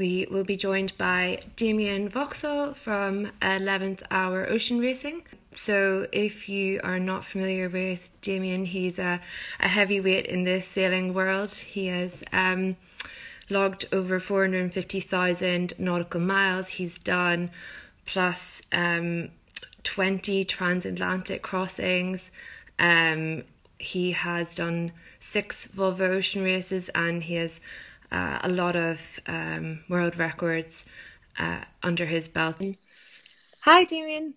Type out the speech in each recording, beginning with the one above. We will be joined by Damian Foxall from 11th Hour Ocean Racing. So if you are not familiar with Damian, he's a heavyweight in the sailing world. He has logged over 450,000 nautical miles. He's done plus 20 transatlantic crossings. He has done 6 Volvo Ocean races, and he has a lot of world records under his belt. Hi, Damian.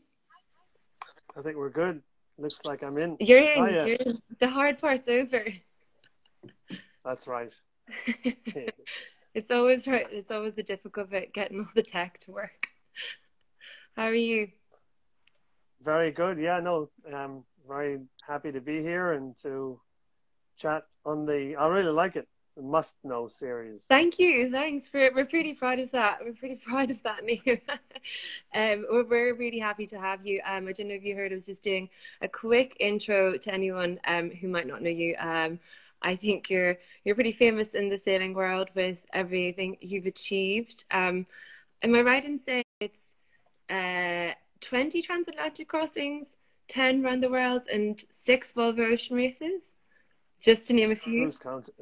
I think we're good. Looks like I'm in. You're in. Hiya. You're in. The hard part's over. That's right. It's always the difficult bit, getting all the tech to work. How are you? Very good. Yeah, no, I'm very happy to be here and to chat on the. I really like it. The Must Know series. Thank you. Thanks. We're pretty proud of that. We're pretty proud of that name. We're really happy to have you. I don't know if you heard, I was just doing a quick intro to anyone who might not know you. I think you're pretty famous in the sailing world with everything you've achieved. Am I right in saying it's 20 transatlantic crossings, 10 round the world, and 6 Volvo Ocean races? Just to name a few. Who's counting?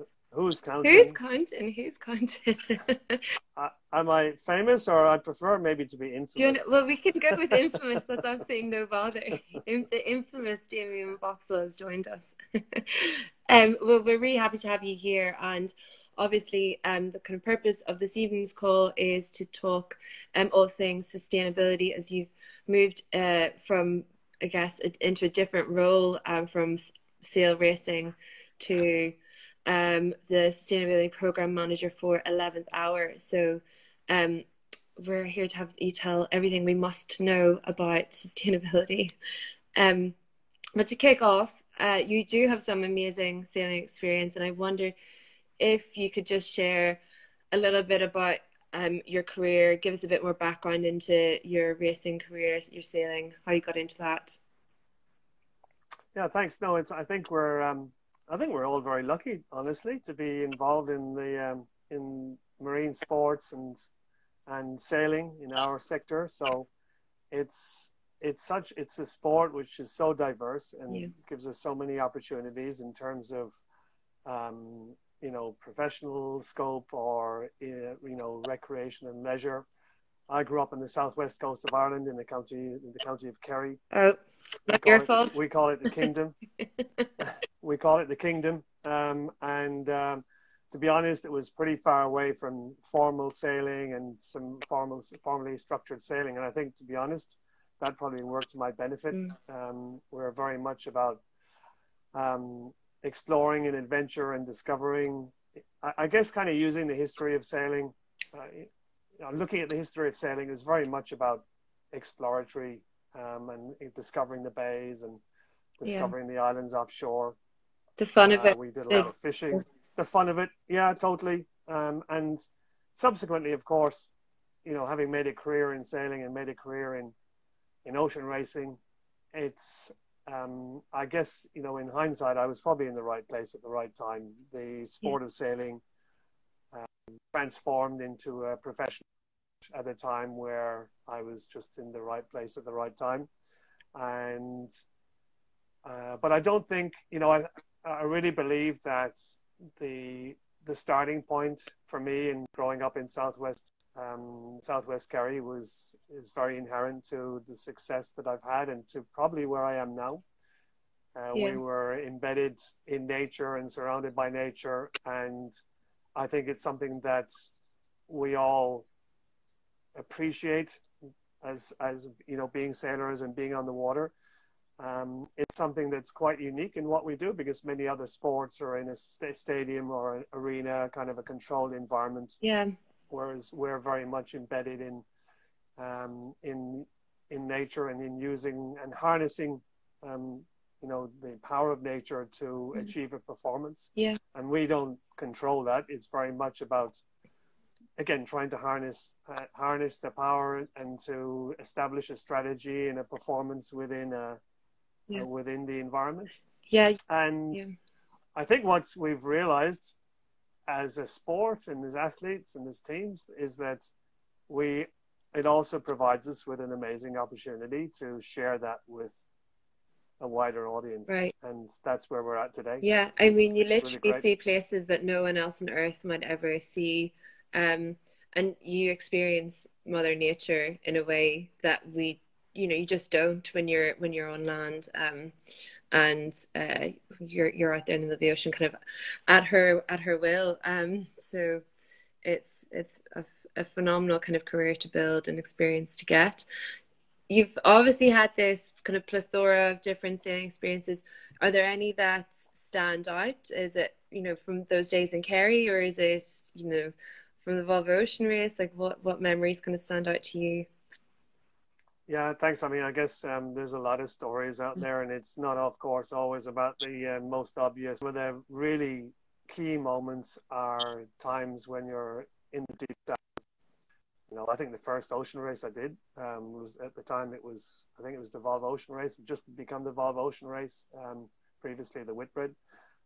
Am I famous, or I'd prefer maybe to be infamous? Well, we can go with infamous. That's absolutely no bother. The infamous Damian Foxall has joined us. Well, we're really happy to have you here. And obviously, the kind of purpose of this evening's call is to talk all things sustainability, as you've moved from, I guess, into a different role from sail racing to the sustainability program manager for 11th Hour. So we're here to have you tell everything we must know about sustainability. But to kick off, you do have some amazing sailing experience, and I wonder if you could just share a little bit about your career. Give us a bit more background into your racing career, your sailing, how you got into that. Yeah, thanks. No, it's, I think we're all very lucky, honestly, to be involved in the in marine sports and sailing in our sector. So it's a sport which is so diverse and gives us so many opportunities in terms of you know, professional scope or you know, recreation and leisure. I grew up on the southwest coast of Ireland in the county of Kerry. Oh. We call it the kingdom. We call it the kingdom. To be honest, it was pretty far away from formal sailing and some formally structured sailing. And I think, to be honest, that probably worked to my benefit. We're very much about exploring and adventure and discovering, I guess, kind of using the history of sailing. Looking at the history of sailing, it was very much about exploratory and discovering the bays and discovering the islands offshore. The fun of it. We did a lot of fishing. The fun of it, yeah, totally. And subsequently, of course, you know, having made a career in sailing and made a career in ocean racing, it's, I guess, you know, in hindsight, I was probably in the right place at the right time. The sport of sailing transformed into a professional at a time where I was just in the right place at the right time. And but I don't think, you know, I really believe that the starting point for me in growing up in southwest Kerry is very inherent to the success that I've had and to probably where I am now. We were embedded in nature and surrounded by nature, and I think it's something that we all appreciate as you know, being sailors and being on the water. It's something that's quite unique in what we do, because many other sports are in a stadium or an arena, kind of a controlled environment, whereas we're very much embedded in nature and in using and harnessing you know, the power of nature to achieve a performance. And we don't control that. It's very much about, again, trying to harness the power and to establish a strategy and a performance within within the environment. And I think once we've realized as a sport and as athletes and as teams is that it also provides us with an amazing opportunity to share that with a wider audience. Right. And that's where we're at today. Yeah. I mean, you literally see places that no one else on earth might ever see. And you experience Mother Nature in a way that you just don't when you're on land, and you're out there in the middle of the ocean, kind of at her will. So it's a phenomenal kind of career to build and experience to get. You've obviously had this kind of plethora of different sailing experiences. Are there any that stand out? Is it, from those days in Kerry, or is it, from the Volvo Ocean Race? Like what memories kind of stand out to you? Yeah, thanks. I mean, I guess there's a lot of stories out there, and it's not, of course, always about the most obvious. But the really key moments are times when you're in the deep south. I think the first ocean race I did was at the time I think it was the Volvo Ocean Race, just become the Volvo Ocean Race, previously the Whitbread,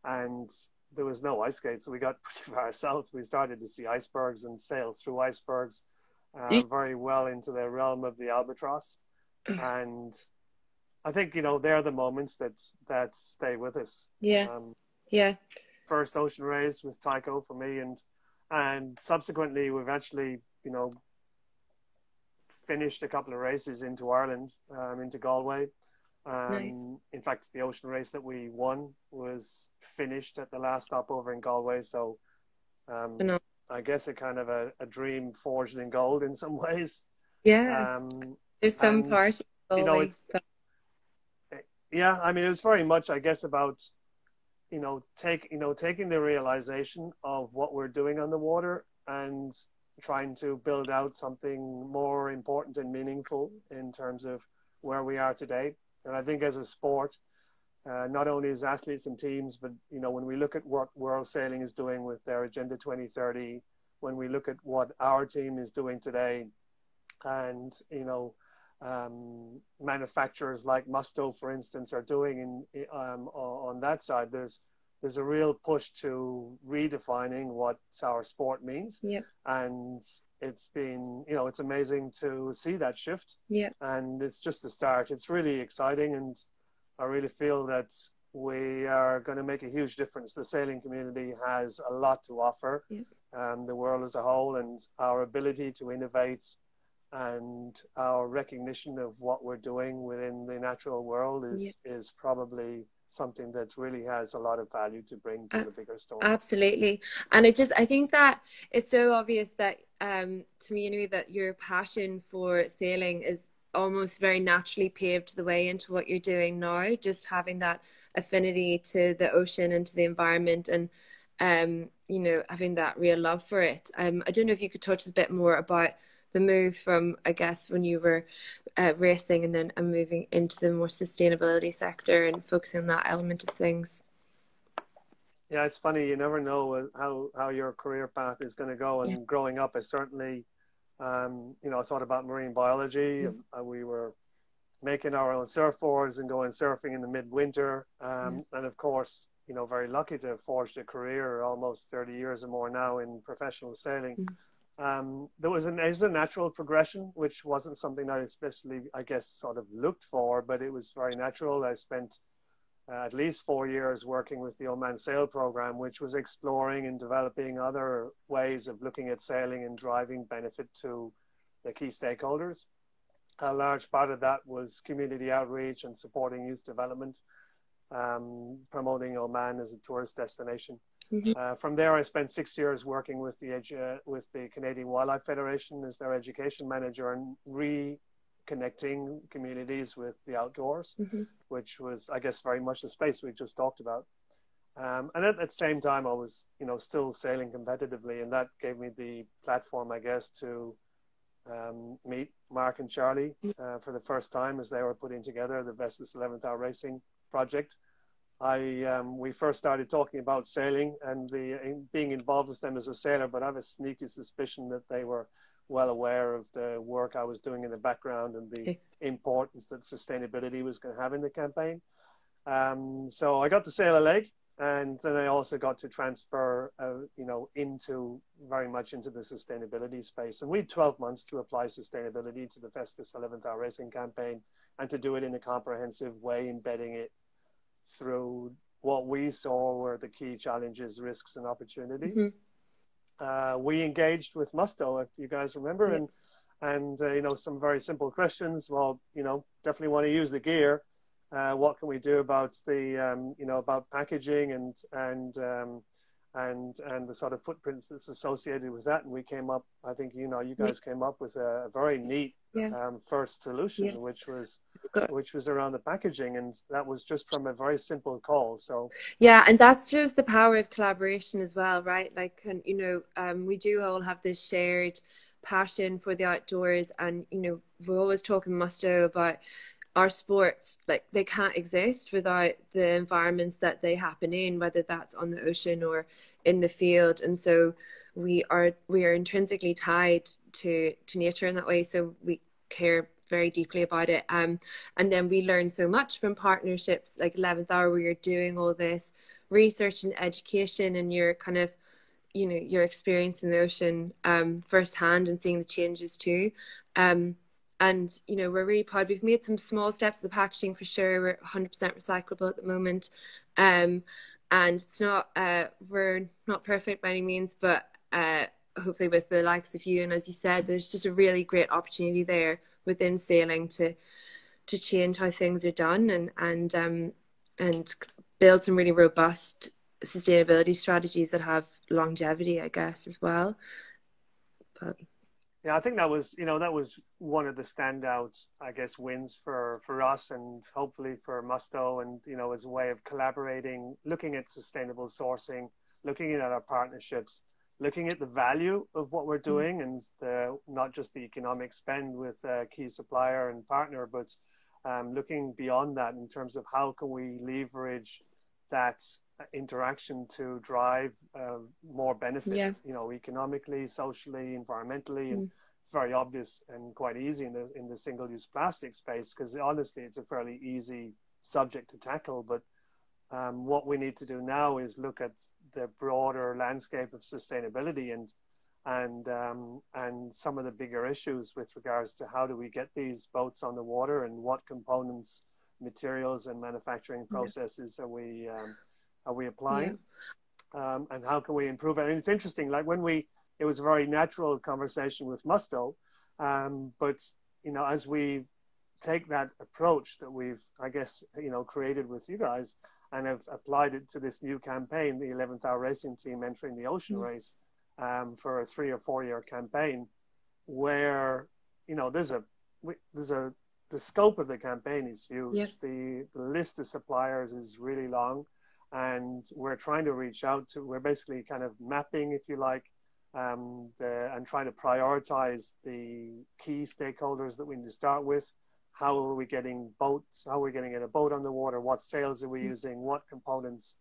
and there was no ice skate, so we got pretty far south. We started to see icebergs and sail through icebergs very well into the realm of the albatross. And I think, they're the moments that stay with us. Yeah. Yeah. First ocean race with Tycho for me, and subsequently we've actually, finished a couple of races into Ireland, into Galway. Nice. In fact, the ocean race that we won was finished at the last stopover in Galway. So I guess a kind of a dream forged in gold in some ways. Yeah. There's some part of yeah, I mean, it was very much, I guess, about, taking the realization of what we're doing on the water and trying to build out something more important and meaningful in terms of where we are today. And I think as a sport, not only as athletes and teams, but, when we look at what World Sailing is doing with their Agenda 2030, when we look at what our team is doing today, and, manufacturers like Musto, for instance, are doing on that side, there's a real push to redefining what our sport means. Yeah. And it's been, it's amazing to see that shift. Yeah. And it's just the start. It's really exciting, and I really feel that we are going to make a huge difference. The sailing community has a lot to offer, the world as a whole, and our ability to innovate and our recognition of what we're doing within the natural world is probably something that really has a lot of value to bring to the bigger story. Absolutely. And I think that it's so obvious that to me, that your passion for sailing is almost very naturally paved the way into what you're doing now, just having that affinity to the ocean and to the environment, and having that real love for it. I don't know if you could touch us a bit more about the move from, I guess, when you were racing and then moving into the more sustainability sector and focusing on that element of things. Yeah, it's funny. You never know how your career path is going to go. And growing up, I certainly, I thought about marine biology. We were making our own surfboards and going surfing in the midwinter. And of course, very lucky to have forged a career almost 30 years or more now in professional sailing. There was a natural progression, which wasn't something I especially, I guess, sort of looked for, but it was very natural. I spent at least 4 years working with the Oman Sail program, which was exploring and developing other ways of looking at sailing and driving benefit to the key stakeholders. A large part of that was community outreach and supporting youth development, promoting Oman as a tourist destination. From there, I spent 6 years working with the Canadian Wildlife Federation as their education manager and reconnecting communities with the outdoors, which was, I guess, very much the space we just talked about. And at the same time, I was, still sailing competitively, and that gave me the platform, I guess, to meet Mark and Charlie for the first time as they were putting together the Vestas 11th Hour Racing project. We first started talking about sailing and being involved with them as a sailor, but I have a sneaky suspicion that they were well aware of the work I was doing in the background and the importance that sustainability was going to have in the campaign. So I got to sail a leg, And then I also got to transfer, you know, into very much into the sustainability space. And we had 12 months to apply sustainability to the Vestas 11th Hour Racing campaign, and to do it in a comprehensive way, embedding it through what we saw were the key challenges, risks, and opportunities. Mm-hmm. We engaged with Musto, if you guys remember, yeah. and you know, some very simple questions. Well, you know, definitely want to use the gear. What can we do about the, you know, about packaging and the sort of footprints that's associated with that? And we came up, I think, you know, you guys came up with a very neat first solution, which was around the packaging. And that was just from a very simple call. So yeah, and that shows the power of collaboration as well, right? Like, and, you know, we do all have this shared passion for the outdoors, and, you know, we're always talking Musto about our sports, like they can't exist without the environments that they happen in, whether that's on the ocean or in the field. And so we are intrinsically tied to nature in that way. So we care very deeply about it. And then we learn so much from partnerships like 11th Hour, where you're doing all this research and education, and you're kind of, you know, your experience in the ocean firsthand and seeing the changes too. And, you know, we're really proud. We've made some small steps. The packaging, for sure, we're 100% recyclable at the moment. And it's not, we're not perfect by any means, but hopefully with the likes of you, and as you said, there's just a really great opportunity there within sailing to change how things are done and build some really robust sustainability strategies that have longevity, I guess, as well. But yeah, I think that was, you know, that was one of the standout, I guess, wins for us, and hopefully for Musto, and, you know, as a way of collaborating, looking at sustainable sourcing, looking at our partnerships, looking at the value of what we're doing, and the, not just the economic spend with a key supplier and partner, but looking beyond that in terms of how can we leverage that interaction to drive more benefit, you know, economically, socially, environmentally, and it's very obvious and quite easy in the single-use plastic space, because honestly, it's a fairly easy subject to tackle. But what we need to do now is look at the broader landscape of sustainability and some of the bigger issues with regards to how do we get these boats on the water, and what components, materials, and manufacturing processes are we applying, and how can we improve it? And it's interesting, like it was a very natural conversation with Musto, but, you know, as we take that approach that we've, I guess, you know, created with you guys and have applied it to this new campaign, the 11th Hour Racing team entering the Ocean Race for a 3 or 4 year campaign, where, you know, the scope of the campaign is huge. Yep. The list of suppliers is really long. And we're trying to reach out to, we're basically kind of mapping, if you like, and trying to prioritize the key stakeholders that we need to start with. How are we getting boats? How are we getting a boat on the water? What sails are we using? What components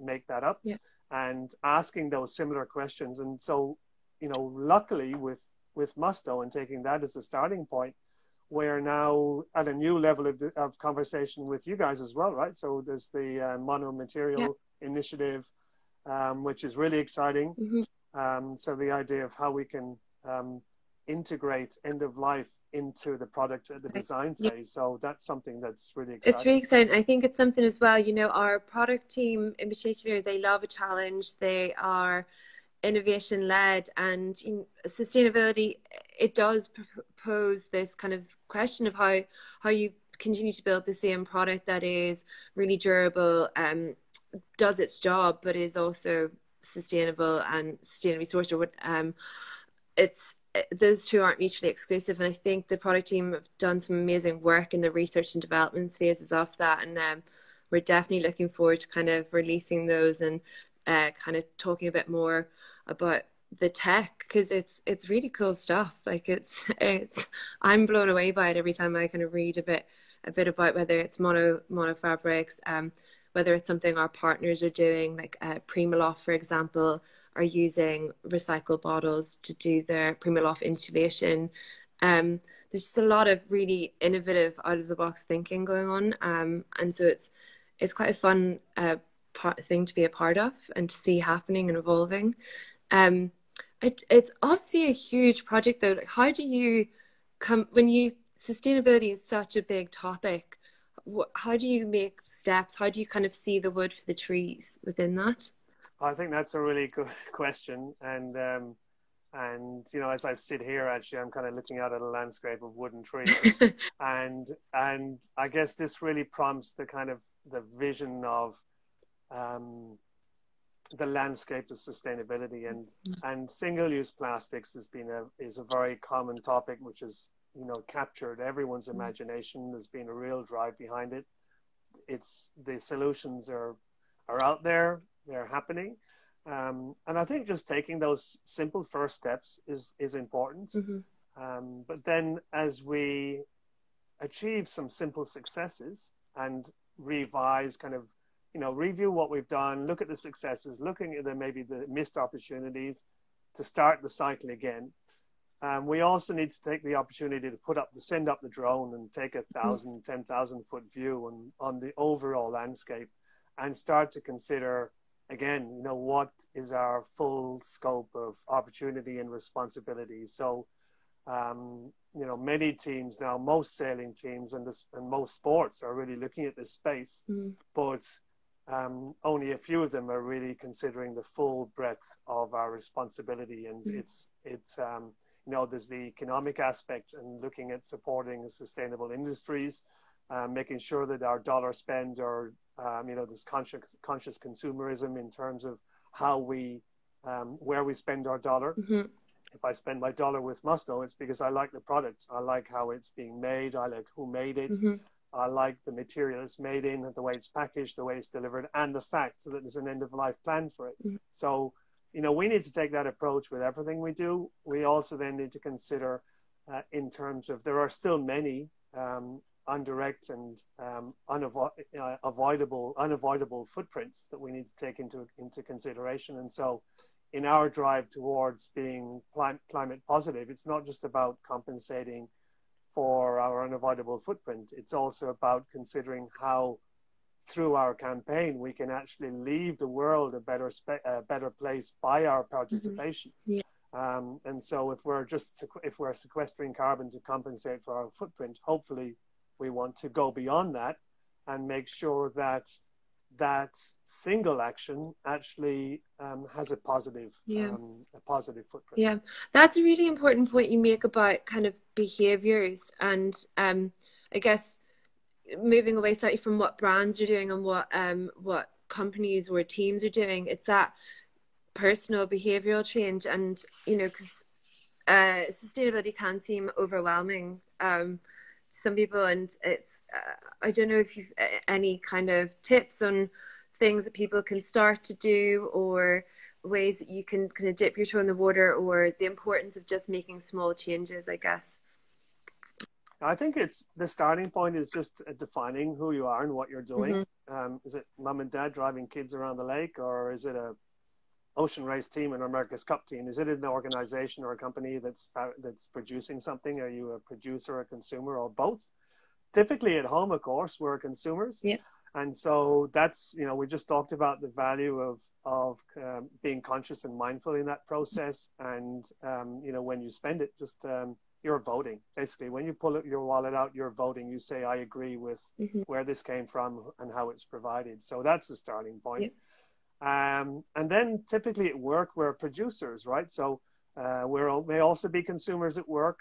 make that up? Yeah. And asking those similar questions. And so, you know, luckily with Musto, and taking that as a starting point, we're now at a new level of conversation with you guys as well, right? So there's the mono-material initiative, which is really exciting. Mm-hmm. So the idea of how we can integrate end of life into the product at the design phase. Yeah. So that's something that's really exciting. It's really exciting. I think it's something as well, you know, our product team in particular, they love a challenge. They are innovation led, and sustainability, it does pose this kind of question of how you continue to build the same product that is really durable, does its job, but is also sustainable and sustainably sourced. Or what those two aren't mutually exclusive, and I think the product team have done some amazing work in the research and development phases of that, and we're definitely looking forward to kind of releasing those and kind of talking a bit more about the tech, because it's really cool stuff. Like it's I'm blown away by it every time I kind of read a bit about whether it's mono fabrics, whether it's something our partners are doing, like Primaloft, for example, are using recycled bottles to do their Primaloft insulation. There's just a lot of really innovative, out of the box thinking going on, and so it's it's quite a fun thing to be a part of and to see happening and evolving. It's obviously a huge project though. Like, how do you come when you, sustainability is such a big topic, how do you make steps? How do you kind of see the wood for the trees within that? I think that's a really good question. And you know, as I sit here, actually, I'm kind of looking out at a landscape of wooden trees. and I guess this really prompts the kind of the vision of the landscape of sustainability, and single-use plastics has been is a very common topic, which is, you know, captured everyone's imagination. There's been a real drive behind it. It's the solutions are out there. They're happening. And I think just taking those simple first steps is important. Mm-hmm. But then as we achieve some simple successes and revise, kind of, you know, review what we've done, look at the successes, looking at the, maybe the missed opportunities to start the cycle again. We also need to take the opportunity to send up the drone and take 1,000, 10,000 foot view on the overall landscape and start to consider, again, you know, what is our full scope of opportunity and responsibility. So, you know, many teams now, most sailing teams and most sports are really looking at this space, but only a few of them are really considering the full breadth of our responsibility. And it's you know, there's the economic aspect and looking at supporting sustainable industries, making sure that our dollar spend or you know, this conscious consumerism in terms of how we, where we spend our dollar. Mm-hmm. If I spend my dollar with Musto, it's because I like the product. I like how it's being made. I like who made it. Mm-hmm. I like the material it's made in, the way it's packaged, the way it's delivered, and the fact that there's an end of life plan for it. Mm-hmm. So, you know, we need to take that approach with everything we do. We also then need to consider in terms of, there are still many, indirect and unavoidable footprints that we need to take into consideration. And so in our drive towards being climate positive, it's not just about compensating for our unavoidable footprint. It's also about considering how through our campaign, we can actually leave the world a better place by our participation. Mm-hmm. Yeah. And so if we're sequestering carbon to compensate for our footprint, hopefully we want to go beyond that and make sure that that single action actually has a positive footprint. Yeah, that's a really important point you make about kind of behaviors and I guess moving away slightly from what brands are doing and what companies or teams are doing. It's that personal behavioral change, and you know, because sustainability can seem overwhelming. Some people, and it's I don't know if you've any kind of tips on things that people can start to do, or ways that you can kind of dip your toe in the water, or the importance of just making small changes, I guess. I think it's the starting point is just defining who you are and what you're doing. Mm-hmm. Is it mum and dad driving kids around the lake, or is it a Ocean Race team and America's Cup team? Is it an organization or a company that's producing something? Are you a producer, a consumer, or both? Typically at home, of course, we're consumers. Yeah. And so that's, you know, we just talked about the value of being conscious and mindful in that process. And, you know, when you spend it, just you're voting. Basically, when you pull your wallet out, you're voting. You say, I agree with where this came from and how it's provided. So that's the starting point. Yeah. And then typically at work, we're producers, right? So we may also be consumers at work,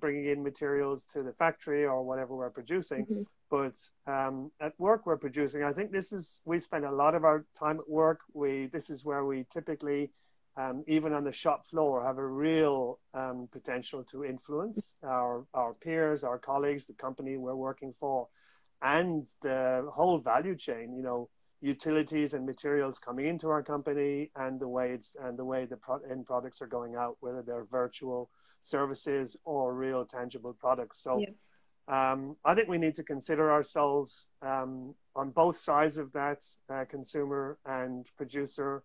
bringing in materials to the factory or whatever we're producing. Mm-hmm. But at work, we're producing. I think we spend a lot of our time at work. This is where we typically, even on the shop floor, have a real potential to influence our peers, our colleagues, the company we're working for, and the whole value chain, you know, utilities and materials coming into our company and the way the end products are going out, whether they're virtual services or real tangible products. So yeah. I think we need to consider ourselves on both sides of that consumer and producer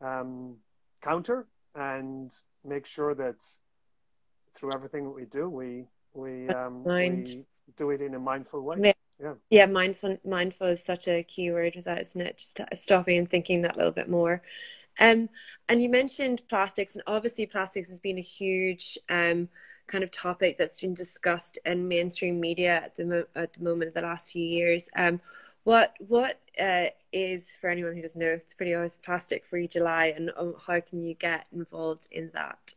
counter, and make sure that through everything that we do, we do it in a mindful way. Yeah, mindful is such a key word with that, isn't it? Just stopping and thinking that little bit more. And you mentioned plastics, and obviously plastics has been a huge kind of topic that's been discussed in mainstream media at the moment, the last few years. What is, for anyone who doesn't know, it's pretty always Plastic Free July, and how can you get involved in that?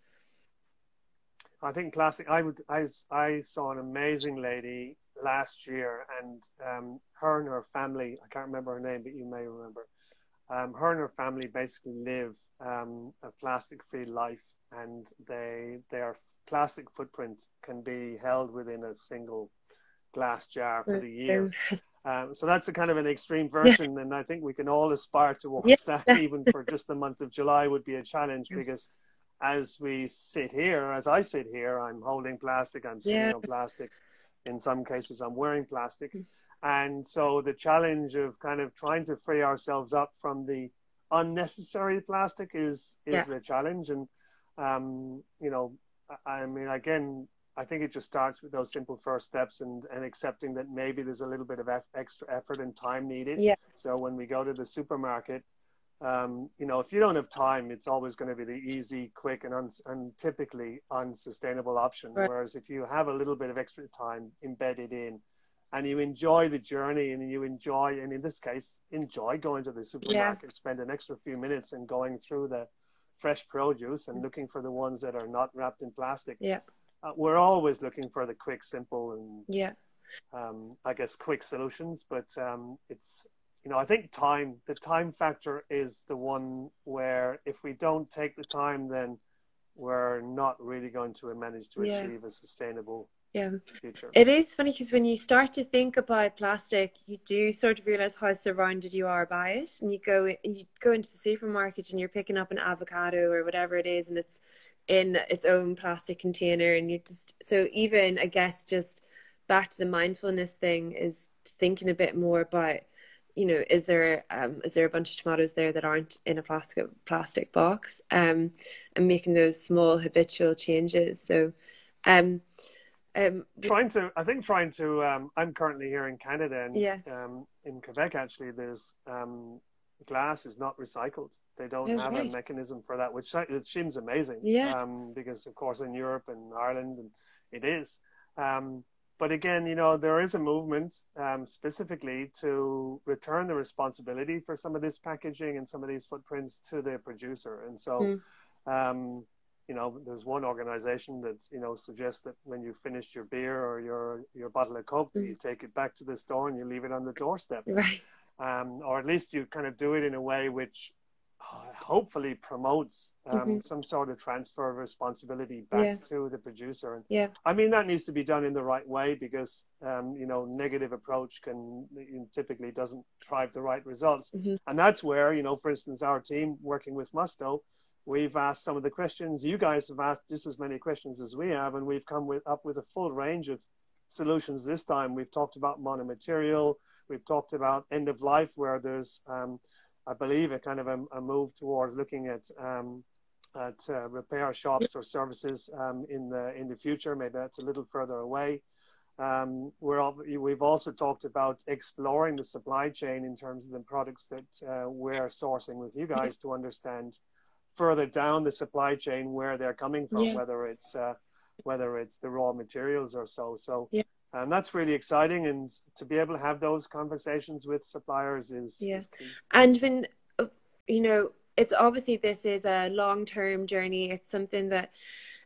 I think plastic. I saw an amazing lady last year, and her and her family, I can't remember her name, but you may remember. Her and her family basically live a plastic-free life, and their plastic footprint can be held within a single glass jar for the year. So that's a kind of an extreme version, and I think we can all aspire towards that. Even for just the month of July would be a challenge, because as we sit here, as I sit here, I'm holding plastic, I'm sitting on plastic. In some cases, I'm wearing plastic. And so the challenge of kind of trying to free ourselves up from the unnecessary plastic is the challenge. And, you know, I mean, again, I think it just starts with those simple first steps and accepting that maybe there's a little bit of extra effort and time needed. Yeah. So when we go to the supermarket, you know, if you don't have time, it's always going to be the easy, quick, and typically unsustainable option. Right. Whereas if you have a little bit of extra time embedded in, and you enjoy the journey, and you enjoy, and in this case, enjoy going to the supermarket, spend an extra few minutes and going through the fresh produce and looking for the ones that are not wrapped in plastic. Yeah, we're always looking for the quick, simple, and I guess quick solutions. But it's, you know, I think the time factor is the one where if we don't take the time, then we're not really going to manage to achieve a sustainable future. It is funny, because when you start to think about plastic, you do sort of realize how surrounded you are by it, and you go into the supermarket and you're picking up an avocado or whatever it is, and it's in its own plastic container, and you just, so even I guess just back to the mindfulness thing is thinking a bit more about, you know, is there a bunch of tomatoes there that aren't in a plastic box, and making those small habitual changes. So I'm currently here in Canada, and in Quebec, actually, there's glass is not recycled. They don't have a mechanism for that, which it seems amazing. Yeah. Because of course in Europe and Ireland, and it is. But again, you know, there is a movement specifically to return the responsibility for some of this packaging and some of these footprints to the producer, and so. You know, there's one organization that, you know, suggests that when you finish your beer or your bottle of Coke, you take it back to the store and you leave it on the doorstep. Right. Or at least you kind of do it in a way which hopefully promotes some sort of transfer of responsibility back to the producer. And I mean, that needs to be done in the right way, because, you know, negative approach typically doesn't drive the right results. And that's where, you know, for instance, our team working with Musto, we've asked some of the questions. You guys have asked just as many questions as we have, and we've come up with a full range of solutions this time. We've talked about monomaterial. We've talked about end of life, where there's, I believe, a kind of a move towards looking at repair shops or services in the future. Maybe that's a little further away. We've also talked about exploring the supply chain in terms of the products that we're sourcing with you guys to understand further down the supply chain where they're coming from, whether it's the raw materials or so. That's really exciting, and to be able to have those conversations with suppliers is key. And when, you know, it's obviously, this is a long-term journey. It's something that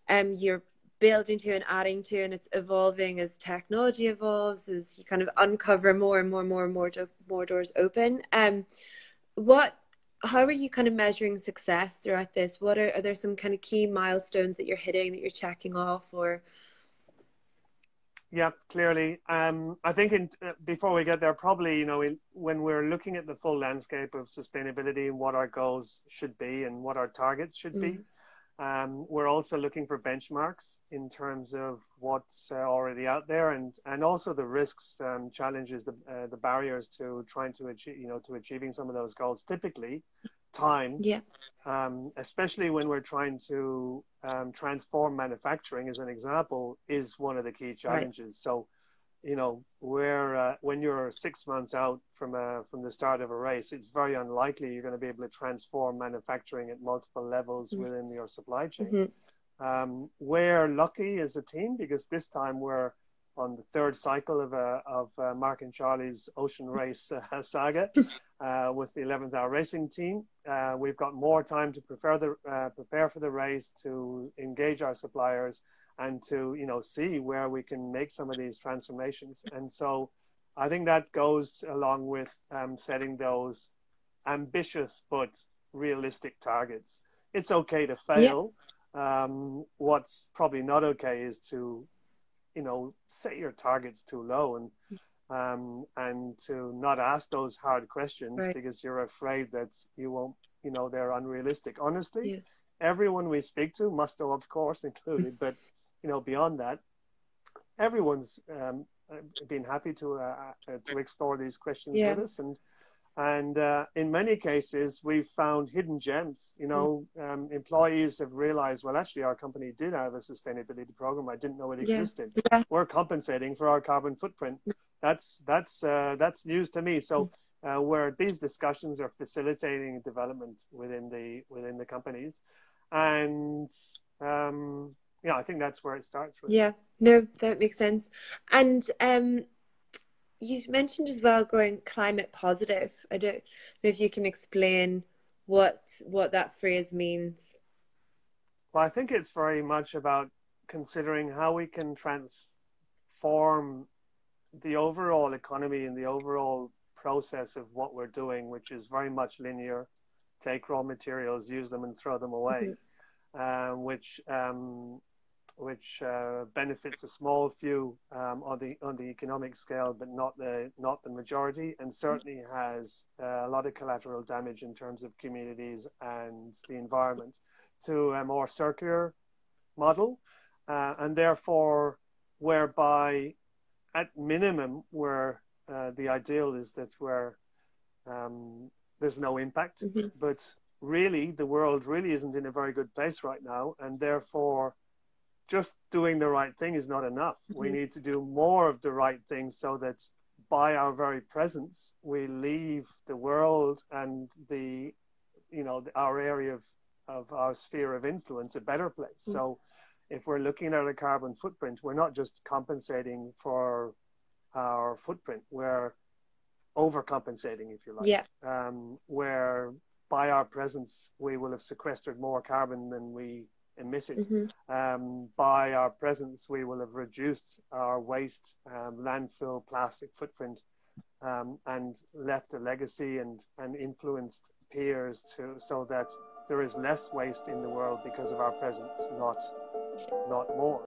you're building to and adding to, and it's evolving as technology evolves, as you kind of uncover more and more and more and more doors open. How are you kind of measuring success throughout this? Are there some kind of key milestones that you're hitting, that you're checking off, or? Yeah, clearly. I think before we get there, probably, you know, when we're looking at the full landscape of sustainability and what our goals should be and what our targets should be, we're also looking for benchmarks in terms of what's already out there, and also the risks, challenges, the barriers to trying to achieve, you know, to achieving some of those goals. Typically, time, especially when we're trying to transform manufacturing, as an example, is one of the key challenges. Right. So, you know, we're when you're 6 months out from the start of a race, it's very unlikely you're going to be able to transform manufacturing at multiple levels mm-hmm. within your supply chain. Mm-hmm. We're lucky as a team because this time we're on the third cycle of Mark and Charlie's Ocean Race saga with the 11th Hour Racing team. We've got more time to prepare for the race, to engage our suppliers, and to see where we can make some of these transformations. And so I think that goes along with setting those ambitious but realistic targets. It's okay to fail. Yeah. What's probably not okay is to set your targets too low and to not ask those hard questions right. because you're afraid that you won't, they're unrealistic. Honestly, yeah. everyone we speak to, Musto of course included, but beyond that, everyone's been happy to explore these questions yeah. with us, and in many cases we've found hidden gems. Employees have realized, well, actually our company did have a sustainability program. I didn't know it existed. Yeah. We're compensating for our carbon footprint. That's news to me. So where these discussions are facilitating development within the companies, and I think that's where it starts really. Yeah, no, that makes sense. And you mentioned as well going climate positive. I don't know if you can explain what that phrase means. Well, I think it's very much about considering how we can transform the overall economy and the overall process of what we're doing, which is very much linear. Take raw materials, use them and throw them away, mm-hmm. Which benefits a small few on the economic scale, but not the majority, and certainly has a lot of collateral damage in terms of communities and the environment. To a more circular model, and therefore whereby at minimum where the ideal is that where there's no impact, mm-hmm. but really the world really isn't in a very good place right now, and therefore just doing the right thing is not enough. Mm-hmm. We need to do more of the right thing so that by our very presence, we leave the world and our area of our sphere of influence a better place. Mm-hmm. So if we're looking at a carbon footprint, we're not just compensating for our footprint, we're overcompensating, if you like. Yeah. Where by our presence, we will have sequestered more carbon than we emitted. Mm-hmm. By our presence, we will have reduced our waste, landfill, plastic footprint, and left a legacy and influenced peers so that there is less waste in the world because of our presence, not more.